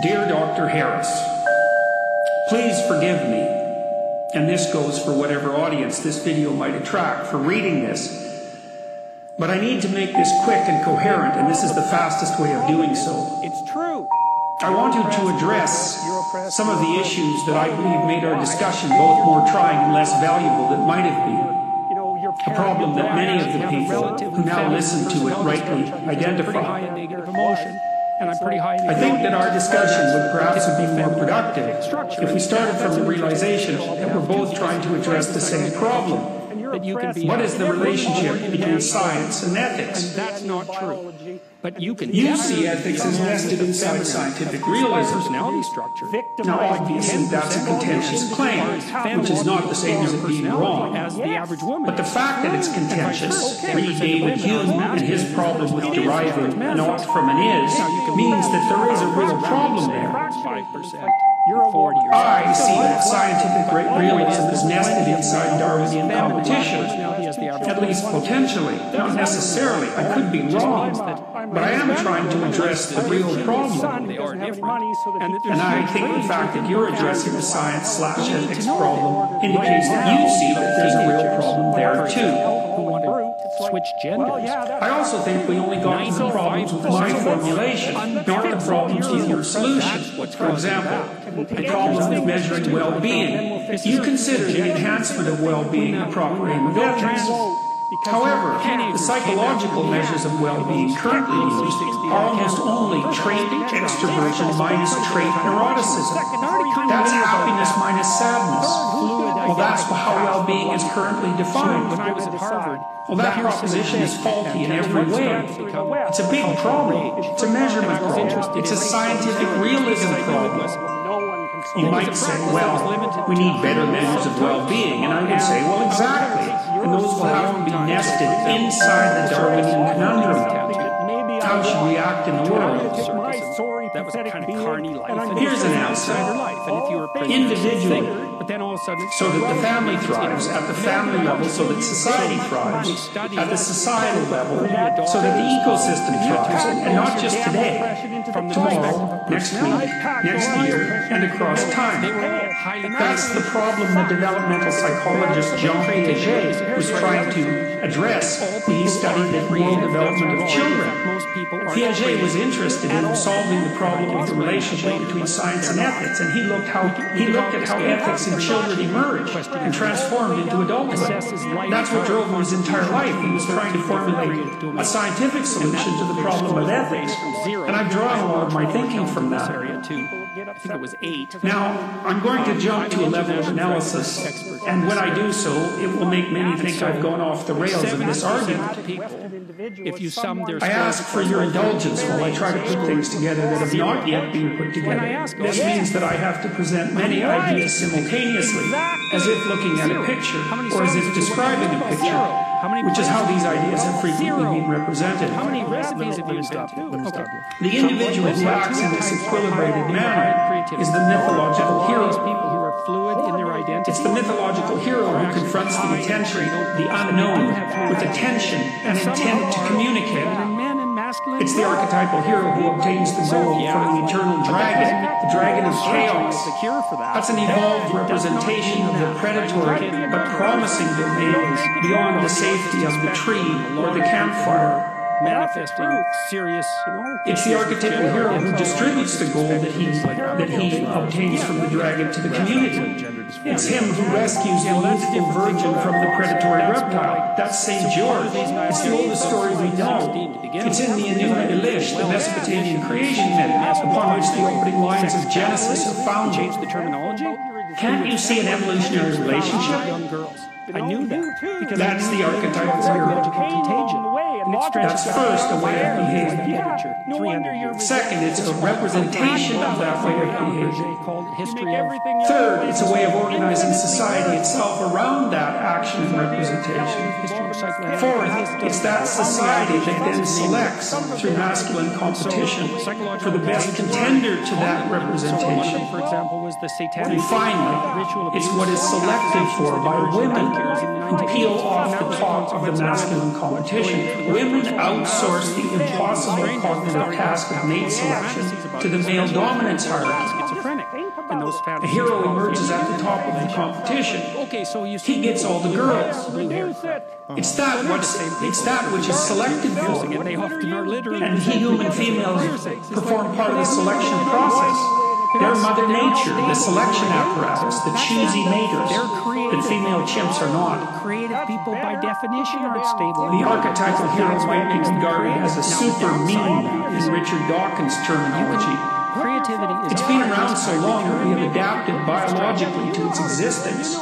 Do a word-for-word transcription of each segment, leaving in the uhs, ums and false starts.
Dear Doctor Harris, please forgive me, and this goes for whatever audience this video might attract, for reading this, but I need to make this quick and coherent, and this is the fastest way of doing so. It's true. I wanted to address some of the issues that I believe made our discussion both more trying and less valuable than it might have been. A problem that many of the people who now listen to it rightly identify. I think that our discussion would perhaps be more productive if we started from the realization that we're both trying to address the same problem. What is the relationship between science and ethics? That's not true. But you can you see ethics as nested inside scientific realism. Personality structure. Now, obviously, that's a contentious claim, which is not the same as it being wrong. As the average woman. But the fact that it's contentious, read David Hume and his problem with deriving not from an is, means that there is a real problem there. I see that scientific realism is nested inside Darwinian competition, at least potentially, not necessarily. I could be wrong, but I am trying to address the real problem. And I think the fact that you're addressing the science slash ethics problem indicates that you see that there's a real problem there too. Switch genders. Well, yeah, I also think we only got to the problems with my formulation, not the problems with your solution. For example, the problem with measuring well-being. You consider the enhancement of well-being a proper aim of ethics. However, the psychological measures of well-being currently used are almost only trait extroversion minus trait neuroticism. That's happiness minus sadness. Well, that's how well-being is currently defined. When I was at Harvard, well, that proposition is faulty in every way. It's a big problem. It's a measurement problem. It's a scientific realism problem. You might say, well, we need better measures of well-being, and I would say, well, exactly. And those will have to be nested inside the Darwinian conundrum. How should we act in the world? That was a kind of carny life. Here's an outside. Individually. But then all of a sudden, so that the family thrives at the family level, so that society thrives at the societal level, so that the ecosystem thrives, and not just today, tomorrow, next week, next year, and across time. That's the problem the developmental psychologist Jean Piaget was trying to address when he studied the moral development of children. Piaget was interested in solving the problem of the relationship between science and ethics, and he looked how he looked at how ethics in children emerged and transformed into adulthood. That's what drove him his entire life. He was trying to formulate a scientific solution to the problem of ethics, and I've drawn a lot of my thinking from that. Now, I'm going to jump to a level of analysis, and when I do so, it will make many think I've gone off the rails in this argument. If you sum their I ask for your indulgence while I try to put things together that have not yet been put together. This means that I have to present many ideas simultaneously, as if looking at a picture, or as if describing a picture. Which is how these ideas have frequently been represented. How many recipes have you stopped? The individual who acts in this equilibrated manner is the mythological hero. It's the mythological hero who confronts the intention, the unknown, with attention and intent to communicate. It's the archetypal hero who obtains the gold from the eternal dragon, the dragon of chaos. That's an evolved representation of the predatory but promising domains beyond the safety of the tree or the campfire. Manifesting serious. It's the archetypal hero who distributes the gold that he that he obtains from the dragon to the community. It's him who rescues the youthful virgin from the predatory reptile. That's Saint George. It's the oldest story we know. It's in the Enuma Elish, the Mesopotamian creation myth, upon which the opening lines of Genesis are founded. Change the terminology. Can't you see an evolutionary relationship? Young girls. I knew that because that's the archetypal hero. That's first a way of behavior. Second, it's a representation of that way of behavior. Third, it's a way of organizing society itself around that action and representation. Fourth, it's that society that then selects, through masculine competition, for the best contender to that representation. And finally, it's what is selected for by women who peel off the top of the masculine competition. Women humans outsource the impossible cognitive task of mate selection to the male dominance hierarchy. The hero emerges at the top of the competition. He gets all the girls. It's that, what's, it's that which is selected for, and he, human females, perform part of the selection process. Their mother nature, the selection apparatus, the cheesy maters that female chimps are not. Creative people by definition aren't stable. The archetypal hero might be regarded as a super meme in Richard Dawkins' terminology. It's been around so long that we have adapted biologically to its existence,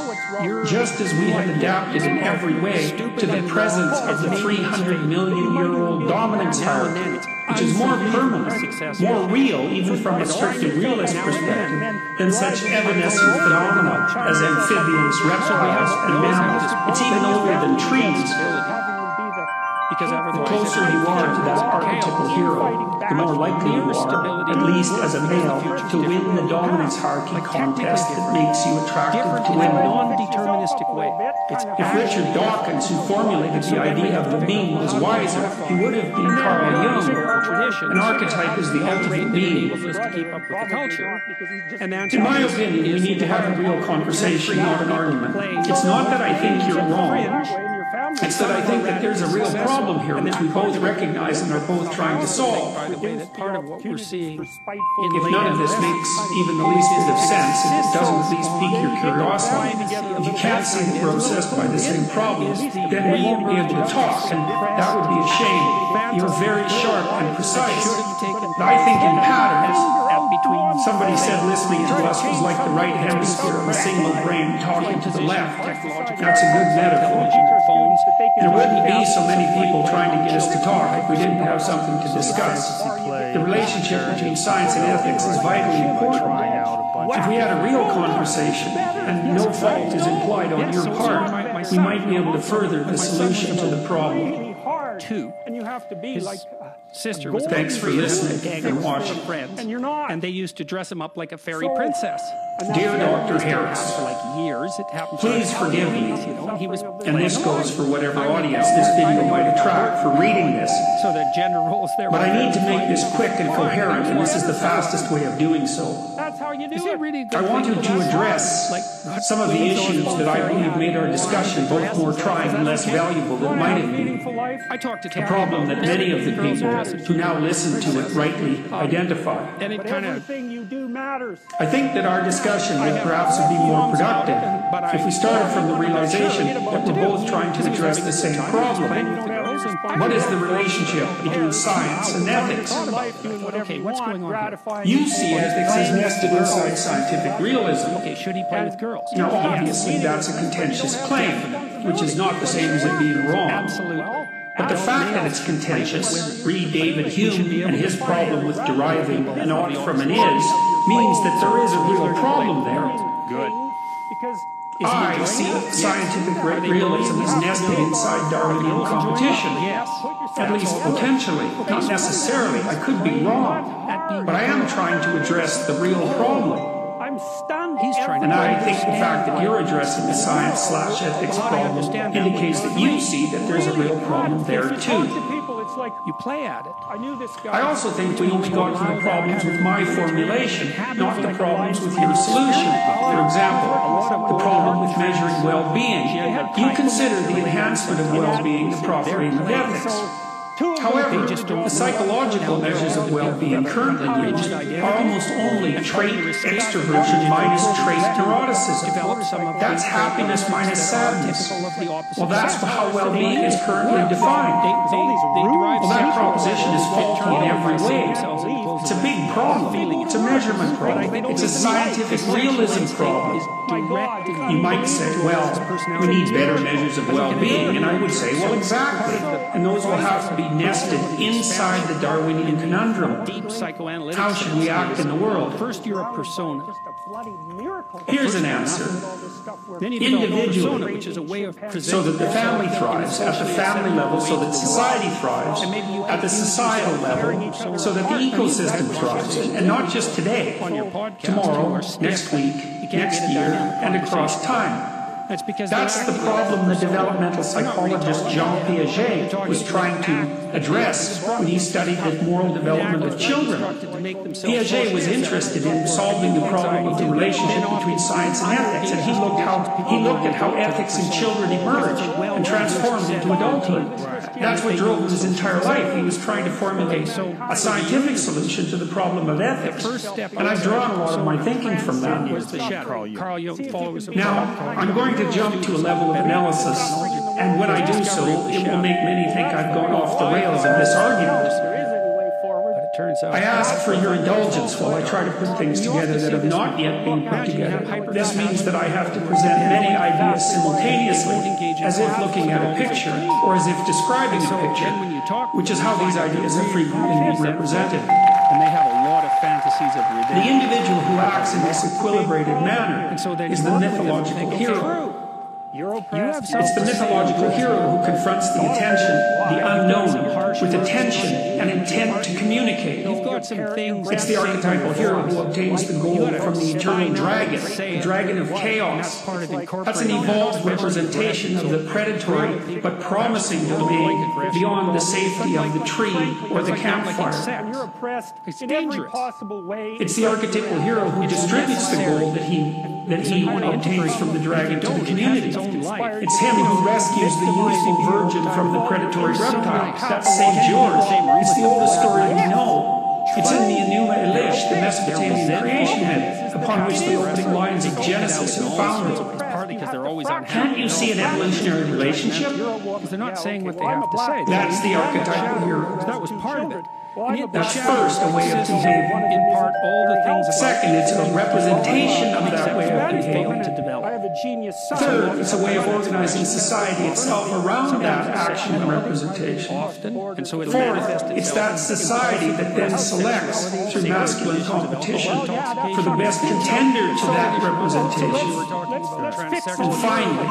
just as we have adapted in every way to the presence of the three hundred million year old dominance hierarchy, which is more permanent, more real, even from a strictly realist perspective, than such evanescent phenomena as amphibians, reptiles, and mammals. It's even older than trees. The closer you are to that archetypal hero, the more likely you are, at least as a male, to win the dominance hierarchy contest that makes you attractive to women. If Richard Dawkins, who formulated the idea of the meme, was wiser, he would have been Carl Jung. An archetype is the ultimate meme. In my opinion, we need to have a real conversation, not an argument. It's not that I think you're wrong. It's that I think that there's a real problem here, which we both recognize and are both trying to solve. If none of this makes even the least bit of sense, if it doesn't at least pique your curiosity, if you can't see that we're obsessed by the same problems, then we won't be able to talk, and that would be a shame. You're very sharp and precise. I think in patterns. Somebody said listening to us was like the right hemisphere of a single brain talking to the left. That's a good metaphor. There wouldn't be so many people trying to get us to talk if we didn't have something to discuss. The relationship between science and ethics is vitally important. If we had a real conversation, and no fault is implied on your part, we might be able to further the solution to the problem. Two. And you have to be his like uh, sister was thanks for listening and watching. And you're not. And they used to dress him up like a fairy so, princess. Dear Doctor Harris, for like years, it happened. Please forgive me. You know, he was and this goes for whatever audience this video might attract for reading this. So the gender roles there. But I need to make this quick and coherent, and this is the fastest way of doing so. That's how you do is it. Really good I wanted to address like, some of the issues that I believe made our discussion both more trying and less valuable than might have been. A problem that many of the people who now listen to it rightly identify. I think that our discussion would perhaps be more productive if we started from the realization that we're both trying to address the same problem. What is the relationship between science and ethics? You see ethics as nested inside scientific realism. Now, obviously, that's a contentious claim, which is not the same as it being wrong. But the fact that it's contentious, read David Hume and his problem with deriving an ought from an is, means that there is a real problem there. I see scientific realism as nested inside Darwinian competition, at least potentially, not necessarily. I could be wrong, but I am trying to address the real problem. And I think the fact that you're addressing the science slash ethics problem indicates that you see that there's a real problem there too. I also think we only got to the problems with my formulation, not the problems with your solution. For example, the problem with measuring well-being. You consider the enhancement of well-being the proper aim of ethics. However, the psychological measures of well-being currently used are almost only trait extroversion minus trait neuroticism. That's happiness minus sadness. Well, that's how well-being is currently defined. Well, that proposition is faulty in every way. It's a big problem. It's a measurement problem. It's a scientific realism problem. You might say, well, we need better measures of well-being, and I would say, well, exactly, and those will have to be nested inside the Darwinian conundrum. How should we act in the world? First, you're a persona. Here's an answer. Individually, so that the family thrives, at the family level, so that society thrives, at the societal level, so that the ecosystem thrives, and not just today, tomorrow, next week, next year, and across time. That's because that's the problem the developmental psychologist Jean Piaget was trying to address when he studied the moral development of children. Piaget was interested in solving the problem of the relationship between science and ethics, and he looked how he looked at how ethics in children emerged and transformed into adulthood. That's what drove his entire life. He was trying to formulate a scientific solution to the problem of ethics, and I've drawn a lot of my thinking from that. Carl Jung. Now, I'm going to jump to a level of analysis, and when I do so, it will make many think I've gone off the rails in this argument. I ask for your indulgence while I try to put things together that have not yet been put together. This means that I have to present many ideas simultaneously, as if looking at a picture, or as if describing a picture, which is how these ideas are frequently represented. And they have a lot of fantasies of your day. The individual who acts in this equilibrated manner and so is the mythological hero. It's the mythological hero who confronts the attention, the unknown, with attention and intent to communicate. It's the archetypal hero who obtains the gold from the eternal dragon, the dragon of chaos. That's an evolved representation of the predatory but promising domain beyond the safety of the tree or the campfire. It's dangerous. It's the archetypal hero who distributes the gold that he that he obtains from the dragon to the community. It's him who rescues the youthful virgin from the predatory reptile. That's Saint George. It's the oldest story we know. It's in the Enuma Elish, the Mesopotamian creation myth, upon which the opening lines of Genesis are founded. Can't you see an evolutionary relationship? Because they're not saying what they have to say. That's the archetypal hero. That was part of it. That's first, a way of behaving. In part, all the things. Second, it's a representation of that way of behaving. Third, it's a way of organizing society itself around that action and representation. Fourth, it's that society that then selects, through masculine competition, for the best contender to that representation. And finally,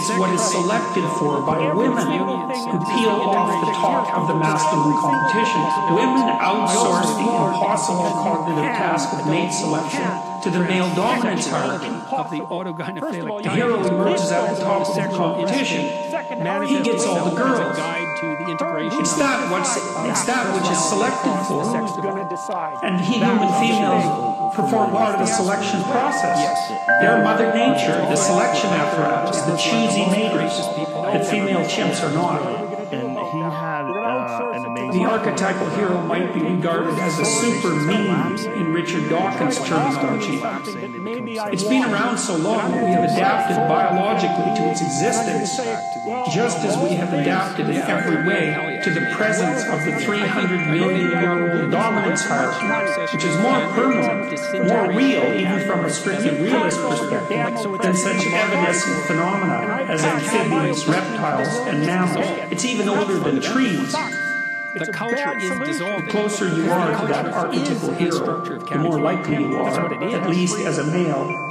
it's what is selected for by women who peel off the top of the masculine competition. Women outsource the impossible cognitive task of mate selection to the male dominance hierarchy. The hero emerges at the top of the competition. He gets all the girls. It's that what's, it's that which is selected for, and he, human females, perform part of the selection process. They're Mother Nature, the selection apparatus, the choosy makers that female chimps are not. And he had uh, an amazing... The archetypal hero might be regarded as a super meme in Richard Dawkins' terminology. It's been around so long that we have adapted biologically to its existence, just as we have adapted in every way to the presence of the three hundred million year old dominance hierarchy, which is more permanent, more real, even from a strictly realist perspective, than such evanescent phenomena as amphibians, reptiles, and mammals. It's even older than trees. The culture is dissolving. The closer you are to that archetypal hero, the more likely you are, at least as a male,